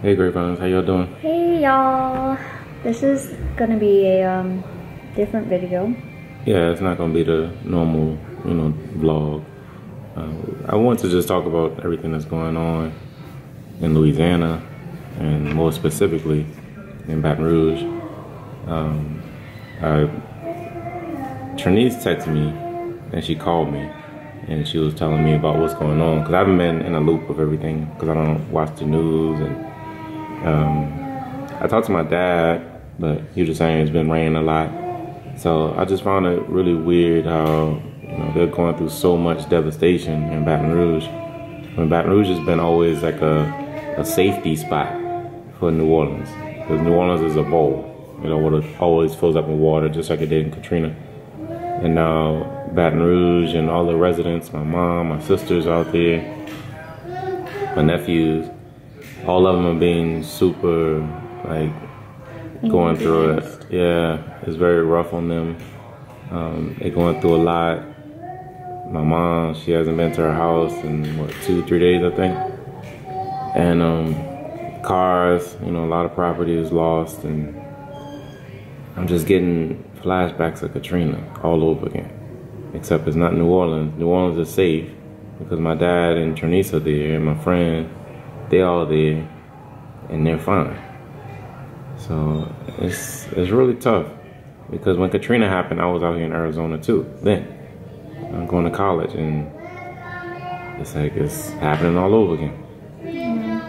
Hey Grapevines, how y'all doing? Hey y'all. This is gonna be a different video. Yeah, it's not gonna be the normal, you know, vlog. I want to just talk about everything that's going on in Louisiana, and more specifically in Baton Rouge. Trinise texted me and she called me and she was telling me about what's going on, because I've been in a loop of everything because I don't watch the news. And I talked to my dad, but he was just saying it's been raining a lot. So I just found it really weird how, you know, they're going through so much devastation in Baton Rouge. When Baton Rouge has been always like a safety spot for New Orleans, because New Orleans is a bowl, you know, what it always fills up with water, just like it did in Katrina. And now Baton Rouge and all the residents, my mom, my sisters out there, my nephews, all of them are being super, like, going through it. Yeah, it's very rough on them. They're going through a lot. My mom, she hasn't been to her house in, what, 2-3 days, I think. And cars, you know, a lot of property is lost. And I'm just getting flashbacks of Katrina all over again. Except it's not New Orleans. New Orleans is safe because my dad and Trinise are there, and my friend. They all there, and they're fine. So it's really tough, because when Katrina happened, I was out here in Arizona too. Then I'm going to college, and it's like it's happening all over again.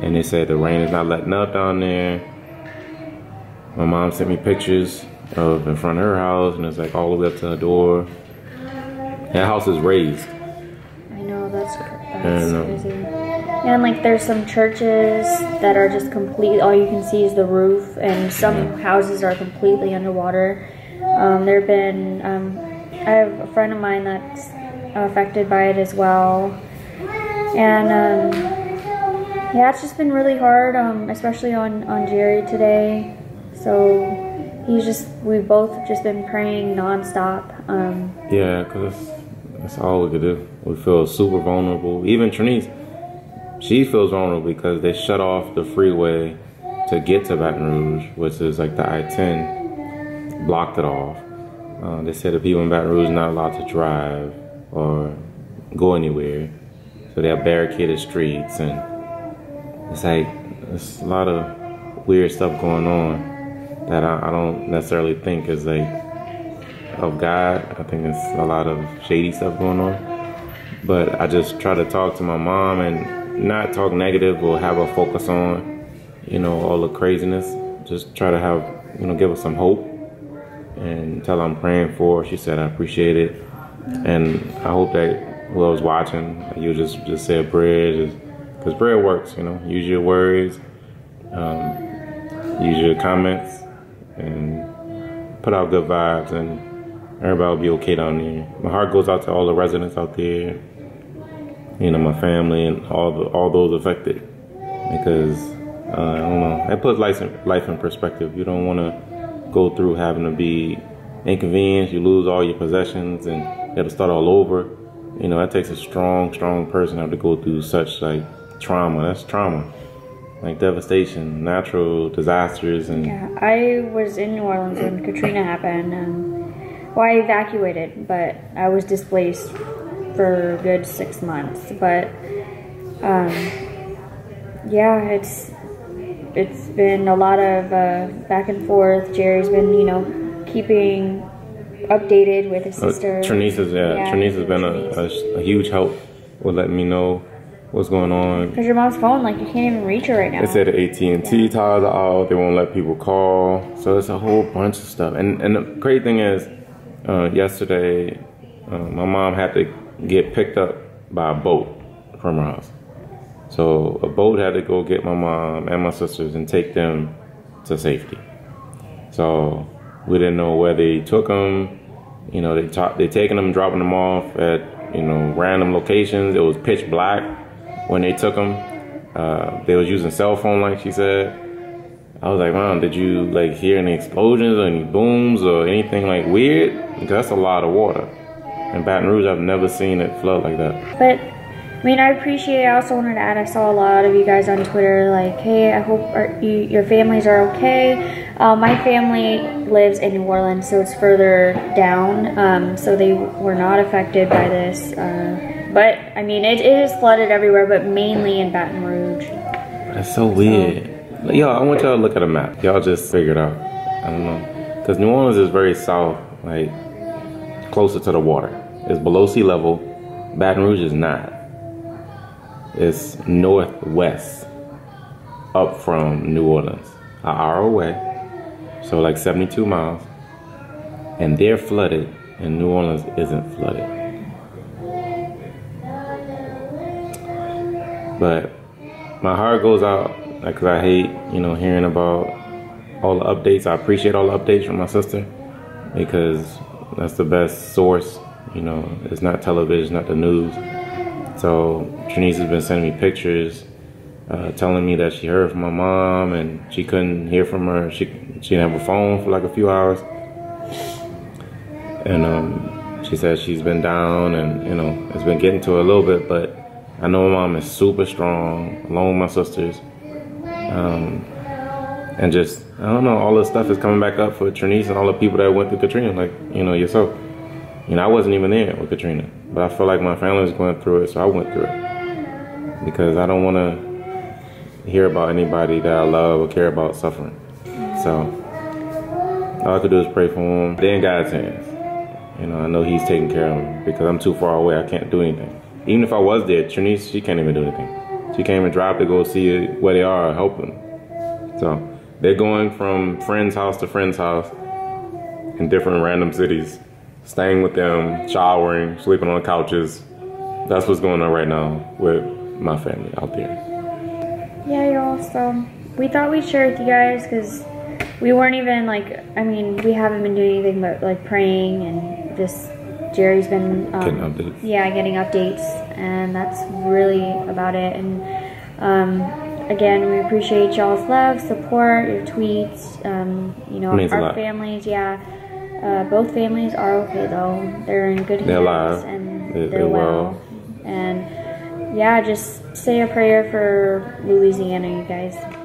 And they said the rain is not letting up down there. My mom sent me pictures of in front of her house, and it's like all the way up to her door. That house is raised. I know, that's crazy. And like there's some churches that are just complete, all you can see is the roof, and some houses are completely underwater. There have been, I have a friend of mine that's affected by it as well. And yeah, it's just been really hard, especially on Jerry today. So we've both just been praying nonstop. Yeah, because that's all we could do. We feel super vulnerable, even Trinise. She feels vulnerable because they shut off the freeway to get to Baton Rouge, which is like the I-10, blocked it off. They said the people in Baton Rouge are not allowed to drive or go anywhere. So they have barricaded streets, and it's like, there's a lot of weird stuff going on that I don't necessarily think is like of God. I think it's a lot of shady stuff going on. But I just try to talk to my mom and not talk negative or have her focus on, you know, all the craziness. Just try to have, you know, give her some hope and tell her I'm praying for her. She said I appreciate it, and I hope that whoever's watching, you just say a prayer, because prayer works. You know, use your words, use your comments, and put out good vibes, and everybody will be okay down there. My heart goes out to all the residents out there. You know, my family and all those affected, because I don't know. It puts life in perspective. You don't want to go through having to be inconvenienced. You lose all your possessions, and you have to start all over. You know, that takes a strong, strong person to have to go through such like trauma. That's trauma, like devastation, natural disasters, and yeah. I was in New Orleans when Katrina happened. Well, I evacuated, but I was displaced for a good 6 months, but yeah, it's been a lot of back and forth. Jerry's been, you know, keeping updated with his sister. Trinise has been a huge help with letting me know what's going on. Because your mom's phone, like, you can't even reach her right now. They said the AT&T towers are out. They won't let people call. So it's a whole bunch of stuff. And the crazy thing is, yesterday, my mom had to get picked up by a boat from her house. So a boat had to go get my mom and my sisters and take them to safety. So we didn't know where they took them. You know, they taking them, dropping them off at, you know, random locations. It was pitch black when they took them. They was using cell phone, like she said. I was like, Mom, did you like hear any explosions or any booms or anything like weird? Because that's a lot of water. In Baton Rouge, I've never seen it flood like that. But I mean, I appreciate it. I also wanted to add, I saw a lot of you guys on Twitter like, hey, I hope your families are okay. My family lives in New Orleans, so it's further down, so they were not affected by this. But, I mean, it is flooded everywhere, but mainly in Baton Rouge. That's so weird. Like, yo, I want y'all to look at a map. Y'all just figure it out. I don't know. Because New Orleans is very south, like, closer to the water. It's below sea level. Baton Rouge is not. It's northwest, up from New Orleans, an hour away, so like 72 miles, and they're flooded, and New Orleans isn't flooded. But my heart goes out, like, 'cause I hate, you know, hearing about all the updates. I appreciate all the updates from my sister, because that's the best source, you know. It's not television, not the news. So Trinise has been sending me pictures, telling me that she heard from my mom and she couldn't hear from her. She didn't have a phone for like a few hours. And she said she's been down and, you know, it's been getting to her a little bit, but I know my mom is super strong, along with my sisters. And just, I don't know, all this stuff is coming back up for Trinise and all the people that went through Katrina, like, you know, yourself. You know, I wasn't even there with Katrina, but I feel like my family was going through it, so I went through it. Because I don't want to hear about anybody that I love or care about suffering. So, all I could do is pray for them. They're in God's hands. You know, I know He's taking care of them because I'm too far away. I can't do anything. Even if I was there, Trinise, she can't even do anything. She can't even drive to go see where they are or help them. So, they're going from friend's house to friend's house in different random cities. Staying with them, showering, sleeping on couches. That's what's going on right now with my family out there. Yeah, y'all, so we thought we'd share with you guys because we weren't even like, I mean, we haven't been doing anything but like praying and just Jerry's been getting updates. Yeah, getting updates, and that's really about it. And again, we appreciate y'all's love, support, your tweets, you know, our families, yeah. Both families are okay though. They're in good hands. They're alive. And they're well. And yeah, just say a prayer for Louisiana, you guys.